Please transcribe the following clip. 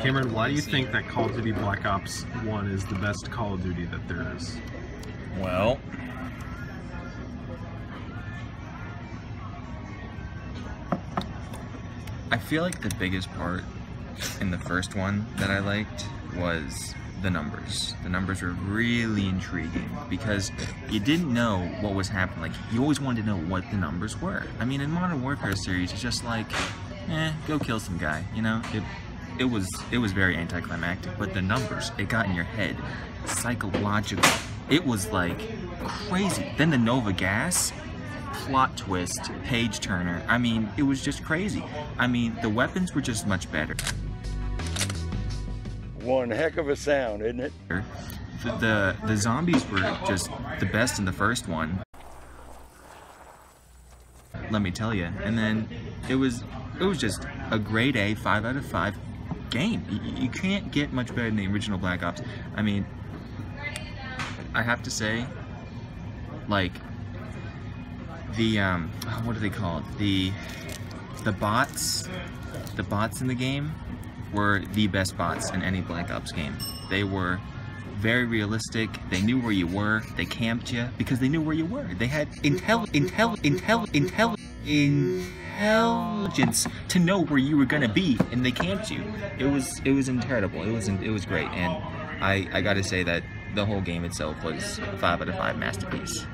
Cameron, why do you think that Call of Duty Black Ops 1 is the best Call of Duty that there is? Well, I feel like the biggest part in the first one that I liked was the numbers. The numbers were really intriguing because you didn't know what was happening. Like, you always wanted to know what the numbers were. I mean, in Modern Warfare series, it's just like, go kill some guy, you know? It was very anticlimactic, but the numbers, it got in your head. Psychological. It was like crazy. Then the Nova gas, plot twist, page turner. I mean, it was just crazy. I mean, the weapons were just much better. One heck of a sound, isn't it? The zombies were just the best in the first one, let me tell you. And then it was just a grade A 5 out of 5 game. You can't get much better than the original Black Ops. I mean, I have to say, like, the what are they called? The bots in the game were the best bots in any Black Ops game. They were very realistic. They knew where you were. They camped you because they knew where you were. They had intelligence to know where you were gonna be, and they camped you. It was incredible. It was great, and I gotta say that the whole game itself was a 5 out of 5 masterpiece.